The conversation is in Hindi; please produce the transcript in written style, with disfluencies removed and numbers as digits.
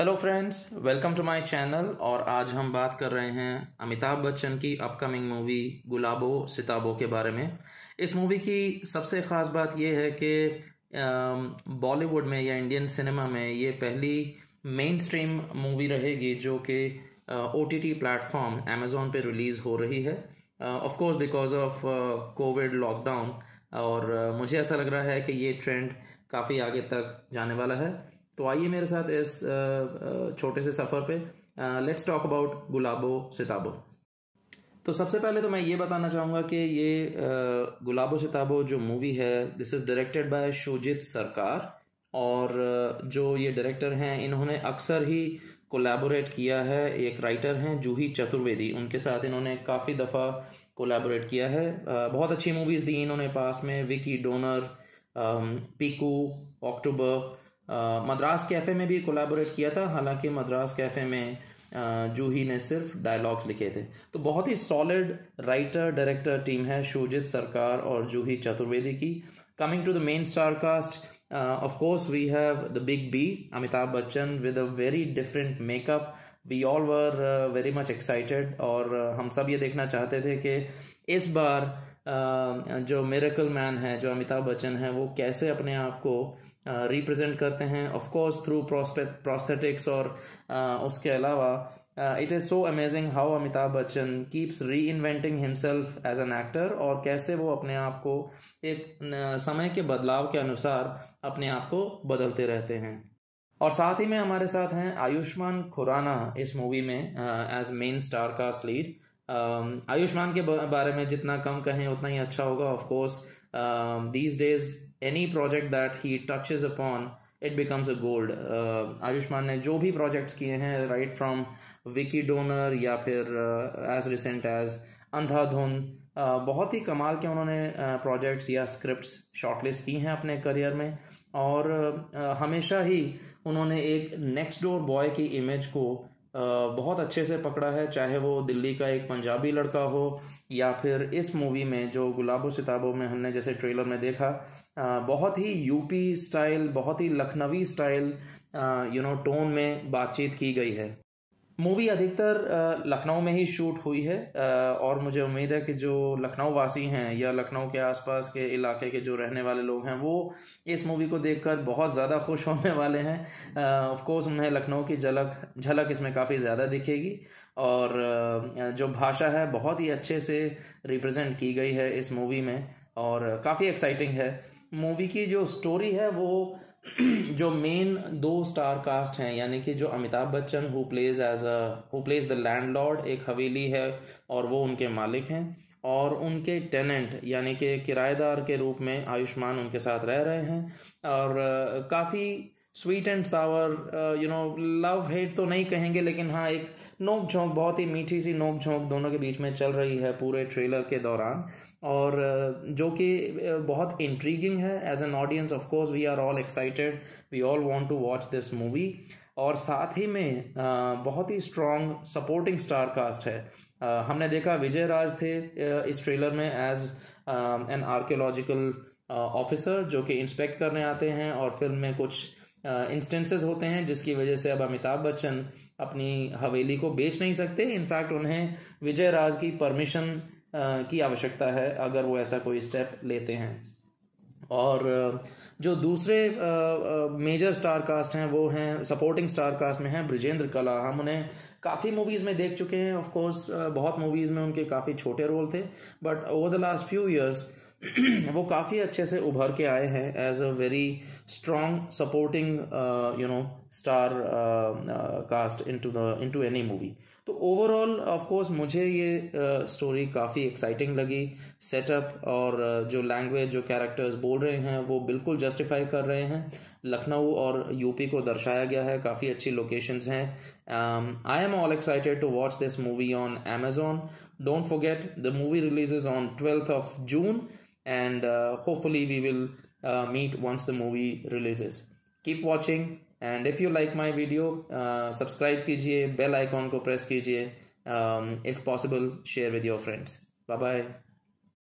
Hello friends, welcome to my channel. और आज हम बात कर रहे हैं अमिताभ बच्चन की अपकमिंग मूवी गुलाबो सिताबो के बारे में। इस मूवी की सबसे ख़ास बात यह है कि बॉलीवुड में या इंडियन सिनेमा में ये पहली मेन स्ट्रीम मूवी रहेगी जो कि OTT प्लेटफॉर्म अमेज़ॉन पे रिलीज़ हो रही है। Of course because of Covid lockdown, और मुझे ऐसा लग रहा है कि ये ट्रेंड काफ़ी आगे तक जाने वाला है। तो आइए मेरे साथ इस छोटे से सफ़र पे let's talk about Gulabo Sitabo. तो सबसे पहले तो मैं ये बताना चाहूँगा कि ये गुलाबो सिताबो जो मूवी है, this is directed by Shoojit Sircar. और जो ये डायरेक्टर हैं, इन्होंने अक्सर ही कोलैबोरेट किया है। एक राइटर हैं जूही चतुर्वेदी, उनके साथ इन्होंने काफ़ी दफ़ा कोलैबोरेट किया है। बहुत अच्छी मूवीज़ दी इन्होंने पास्ट में, Vicky donor, Piku, October, Madras cafe में भी कोलैबोरेट किया था। हालांकि मद्रास कैफ़े में जूही ने सिर्फ डायलॉग्स लिखे थे। तो बहुत ही सॉलिड राइटर डायरेक्टर टीम है शुजित सरकार और जूही चतुर्वेदी की। Coming to the main star cast, of course we have the big B Amitabh Bachchan with a very different makeup. We all were very much excited, और हम सब ये देखना चाहते थे कि इस बार जो मिरेकल मैन है, जो अमिताभ बच्चन है, वो कैसे अपने आप को रिप्रेजेंट करते हैं, ऑफ कोर्स थ्रू प्रोस्थेटिक्स। और उसके अलावा it is so amazing how Amitabh Bachchan keeps reinventing himself as an actor, और कैसे वो अपने आप को एक समय के बदलाव के अनुसार अपने आप को बदलते रहते हैं। और साथ ही में हमारे साथ हैं आयुष्मान खुराना इस मूवी में as main star cast lead. Ayushmann के बारे में जितना कम कहें उतना ही अच्छा होगा। Of course these days any project that he touches upon it becomes a gold. Ayushmann ने जो भी प्रोजेक्ट्स किए हैं, राइट फ्रॉम विकी डोनर या फिर एज रिसेंट एज अंधाधुन, बहुत ही कमाल के उन्होंने प्रोजेक्ट्स या स्क्रिप्ट्स शॉर्टलिस्ट की हैं अपने करियर में। और हमेशा ही उन्होंने एक नेक्स्ट डोर बॉय की इमेज को बहुत अच्छे से पकड़ा है, चाहे वो दिल्ली का एक पंजाबी लड़का हो या फिर इस मूवी में जो गुलाबो सिताबो में हमने जैसे ट्रेलर में देखा, बहुत ही यूपी स्टाइल, बहुत ही लखनवी स्टाइल टोन में बातचीत की गई है। मूवी अधिकतर लखनऊ में ही शूट हुई है, और मुझे उम्मीद है कि जो लखनऊ वासी हैं या लखनऊ के आसपास के इलाके के जो रहने वाले लोग हैं, वो इस मूवी को देखकर बहुत ज़्यादा खुश होने वाले हैं। ऑफ कोर्स उन्हें लखनऊ की झलक इसमें काफ़ी ज़्यादा दिखेगी। और जो भाषा है बहुत ही अच्छे से रिप्रेजेंट की गई है इस मूवी में, और काफ़ी एक्साइटिंग है। मूवी की जो स्टोरी है, वो जो मेन दो स्टार कास्ट हैं, यानी कि जो Amitabh Bachchan who plays the landlord, एक हवेली है और वो उनके मालिक हैं, और उनके टेनेंट यानी कि किराएदार के रूप में आयुष्मान उनके साथ रह रहे हैं। और काफ़ी sweet and sour, love hate तो नहीं कहेंगे, लेकिन हाँ, एक नोक झोंक, बहुत ही मीठी सी नोक झोंक दोनों के बीच में चल रही है पूरे ट्रेलर के दौरान, और जो कि बहुत इंट्रीगिंग है। As an audience of course we are all excited, we all want to watch this movie. और साथ ही में बहुत ही स्ट्रॉन्ग सपोर्टिंग स्टार कास्ट है। हमने देखा विजय राज थे इस ट्रेलर में एज एन आर्कियोलॉजिकल ऑफिसर, जो कि इंस्पेक्ट करने आते हैं, और फिल्म में कुछ इंस्टेंसेस होते हैं जिसकी वजह से अब अमिताभ बच्चन अपनी हवेली को बेच नहीं सकते। इनफैक्ट उन्हें विजय राज की परमिशन की आवश्यकता है अगर वो ऐसा कोई स्टेप लेते हैं। और जो दूसरे मेजर स्टार कास्ट हैं, वो हैं सपोर्टिंग स्टार कास्ट में हैं बृजेंद्र कला। हम उन्हें काफ़ी मूवीज़ में देख चुके हैं। ऑफ कोर्स बहुत मूवीज़ में उनके काफ़ी छोटे रोल थे, but over the last few years वो काफ़ी अच्छे से उभर के आए हैं as a very strong supporting star cast into any movie. तो ओवरऑल ऑफ कोर्स मुझे ये स्टोरी काफ़ी एक्साइटिंग लगी। सेटअप और जो लैंग्वेज, जो कैरेक्टर्स बोल रहे हैं, वो बिल्कुल जस्टिफाई कर रहे हैं। लखनऊ और यूपी को दर्शाया गया है, काफ़ी अच्छी लोकेशंस हैं। I am all excited to watch this movie on Amazon. Don't forget the movie releases on 12th of June, and hopefully we will meet once the movie releases. Keep watching, and if you like my video, subscribe कीजिए, bell icon को press कीजिए, if possible share with your friends. Bye bye.